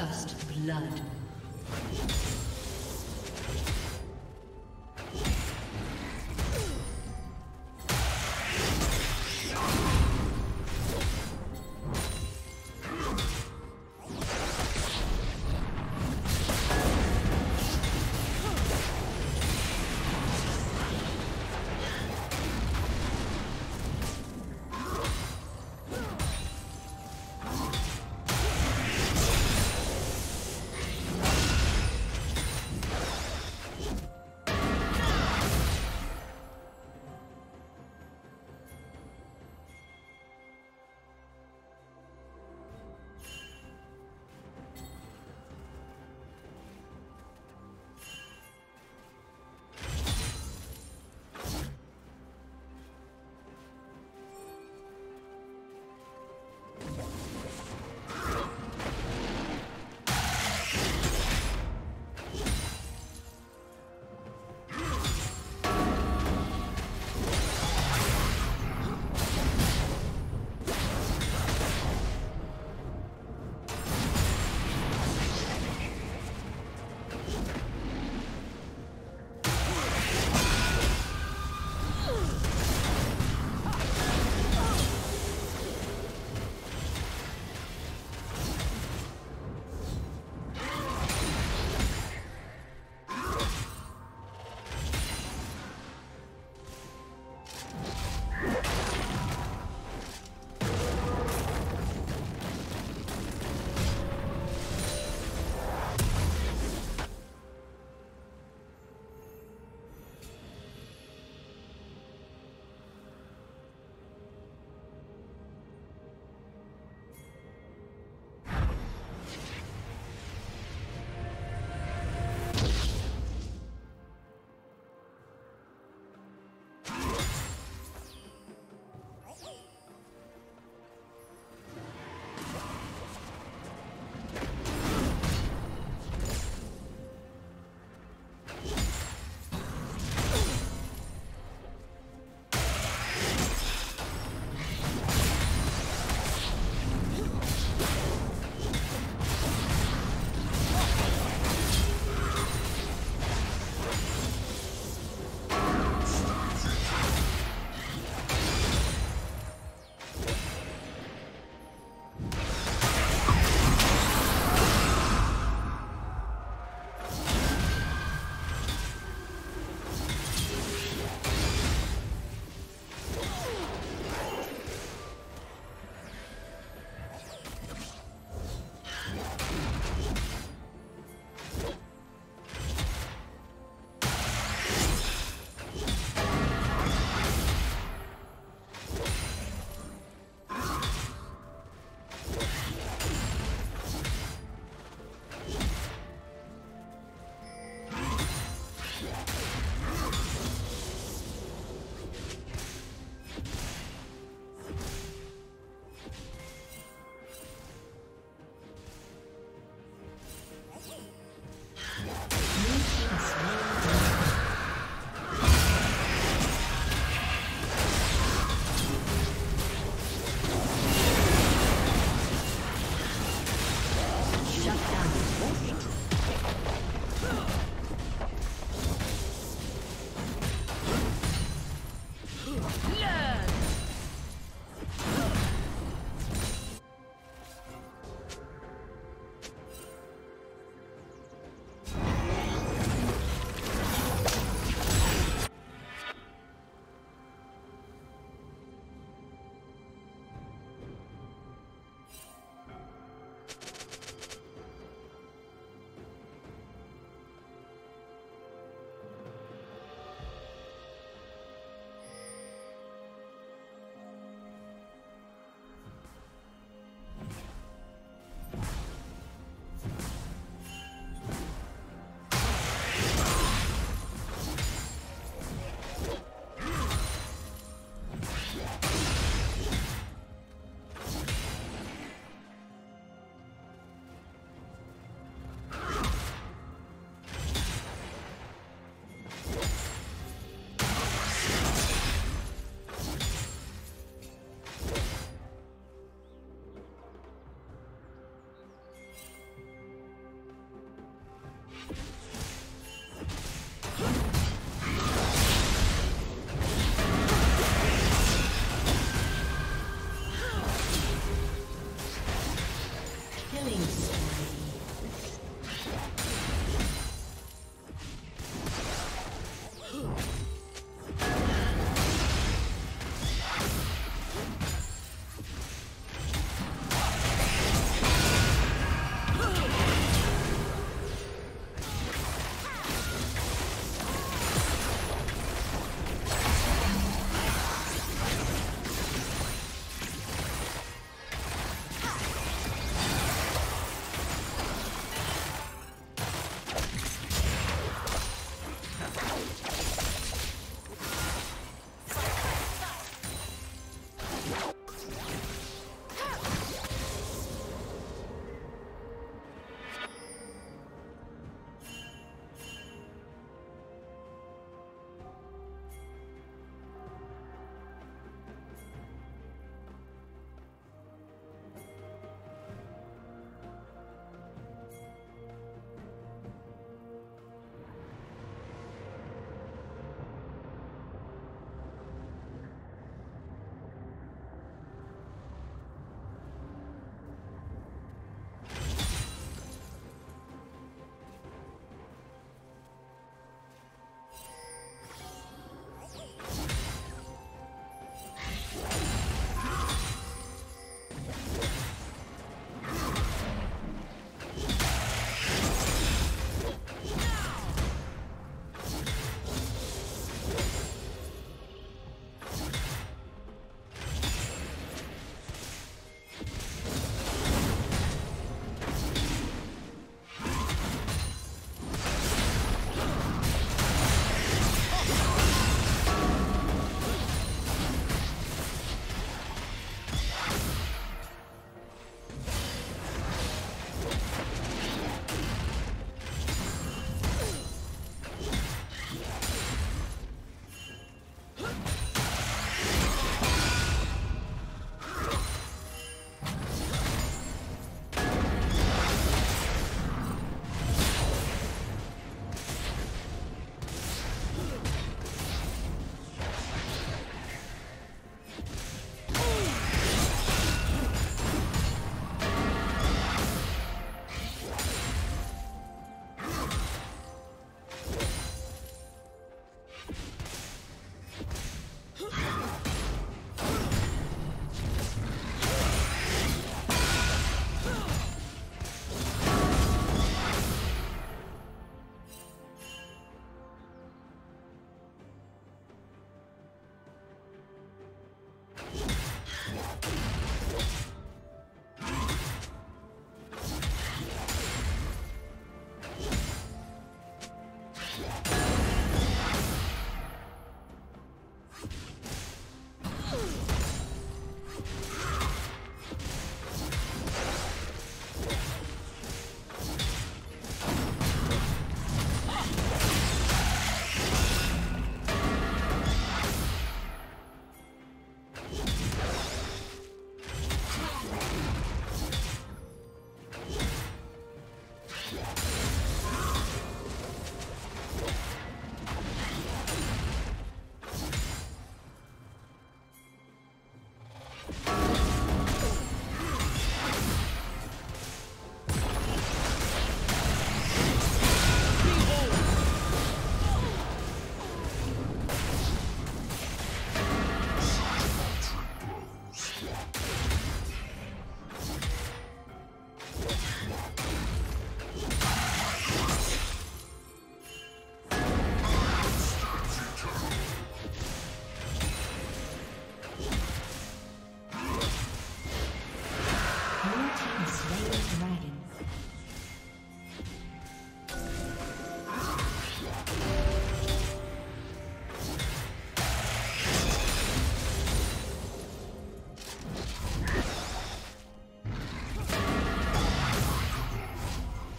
First blood.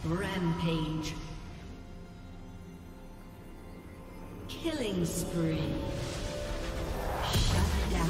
Rampage. Killing spree. Shut down.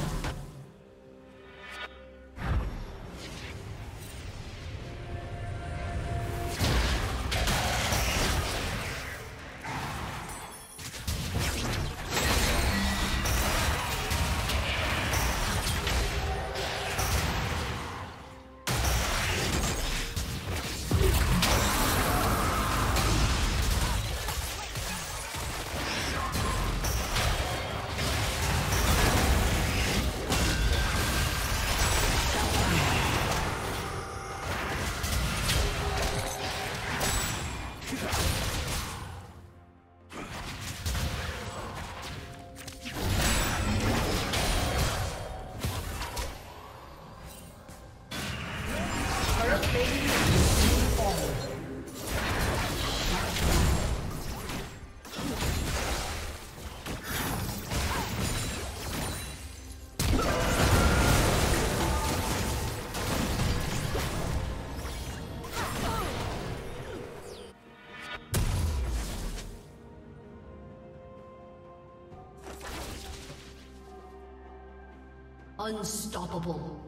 Unstoppable.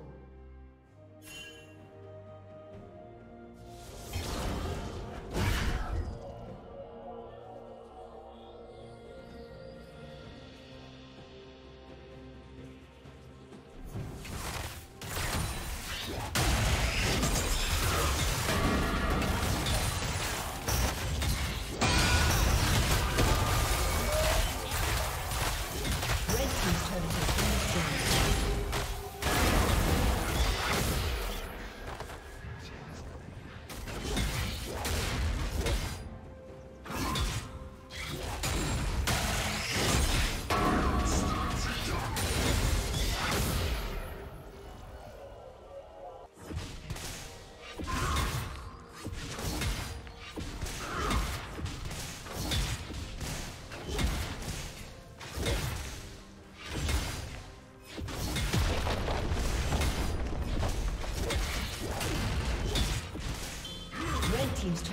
Team's turn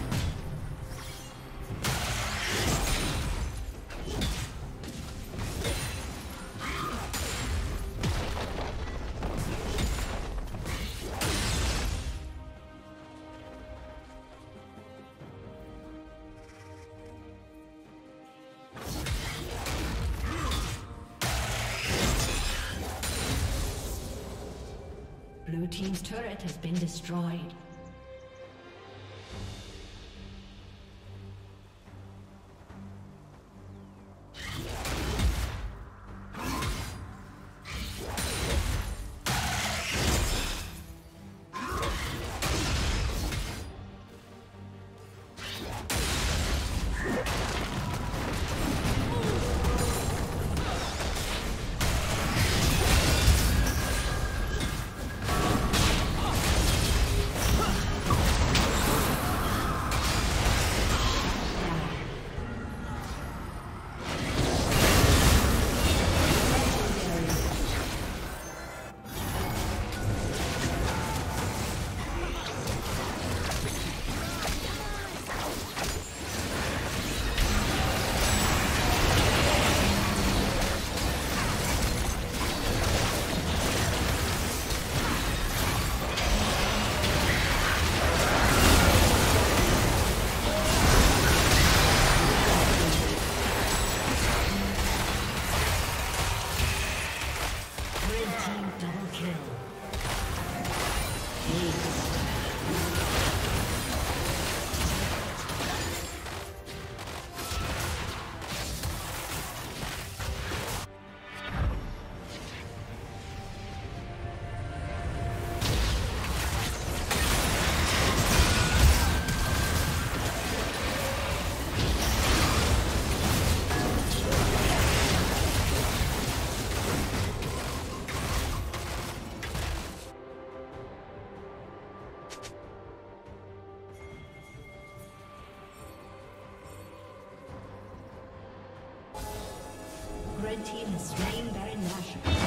Blue team's turret has been destroyed. Red team has slain Baron Nashor.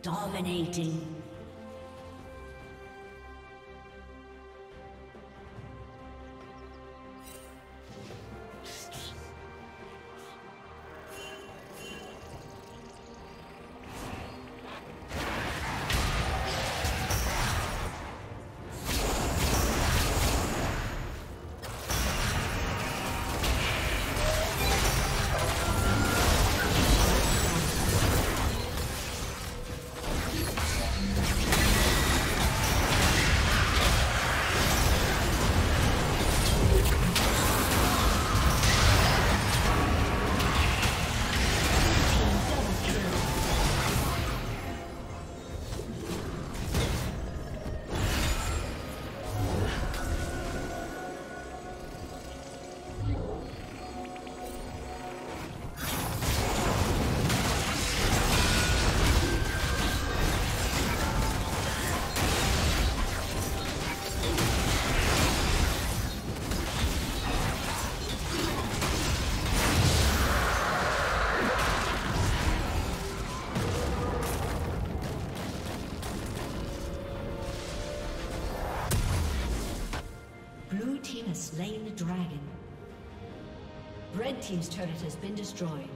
Dominating. Slain the dragon. Red team's turret has been destroyed.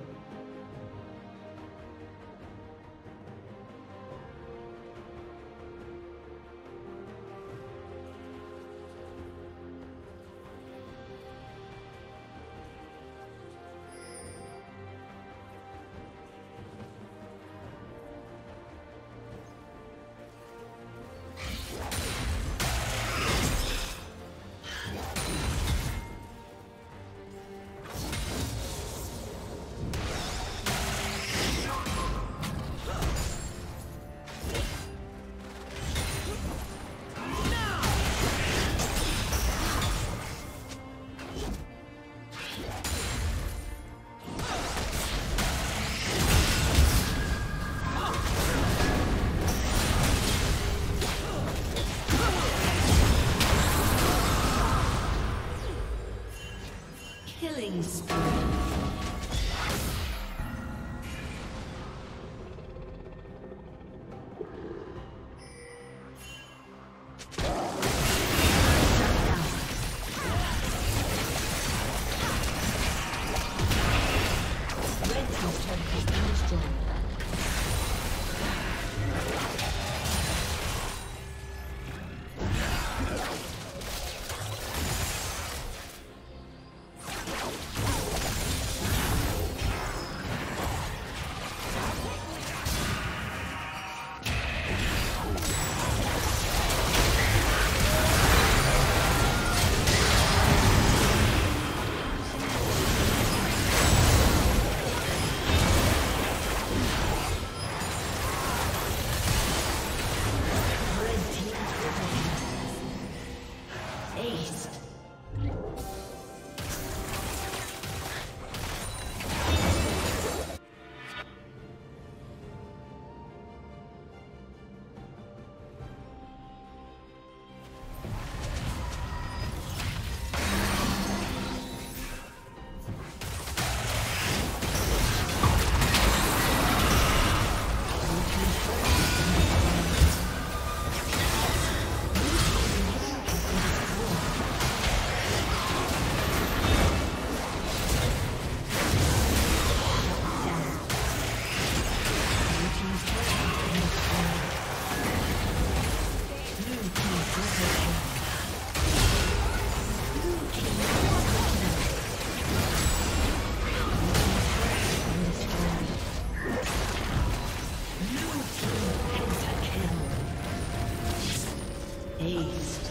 Aced.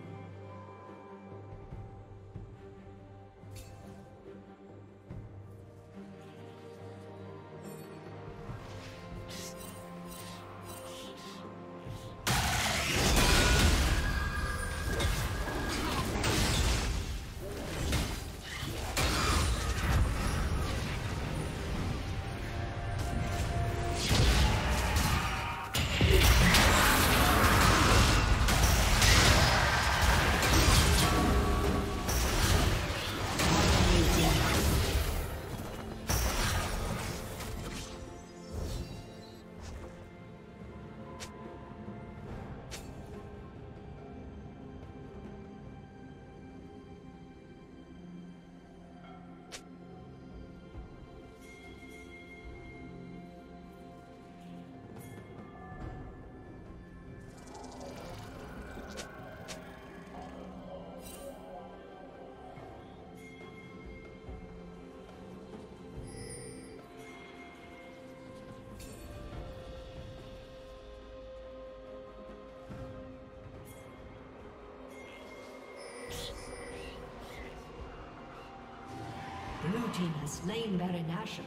Blue team has slain Baron Nashor.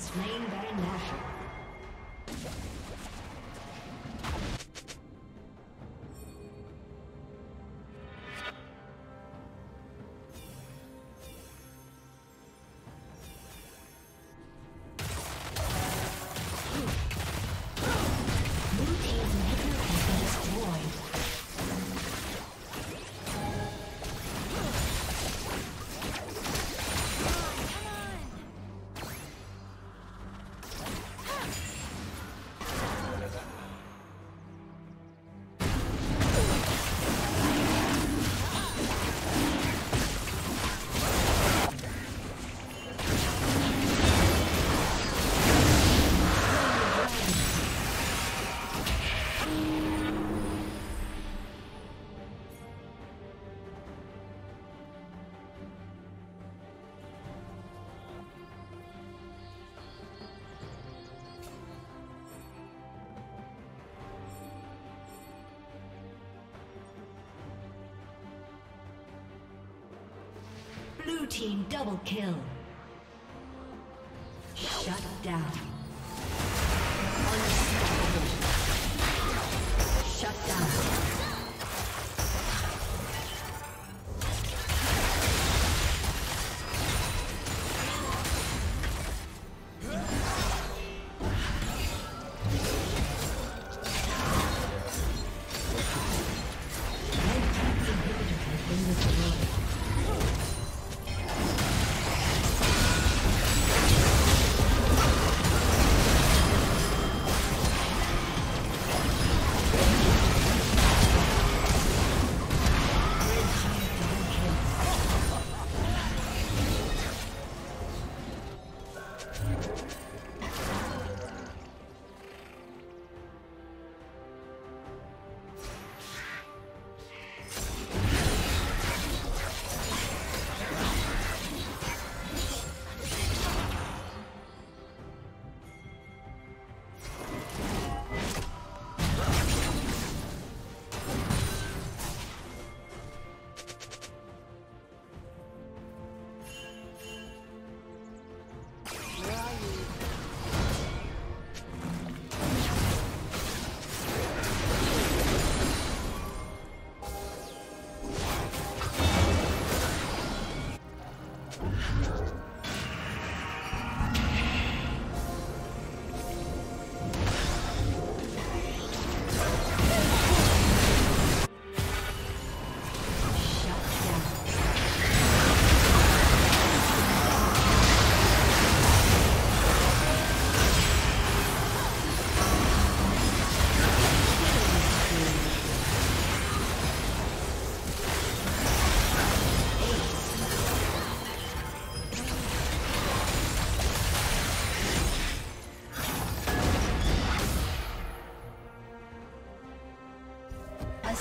Slain Baron Nashor. Blue team double kill. Shut down. Unstoppable. Shut down.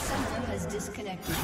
Someone has disconnected.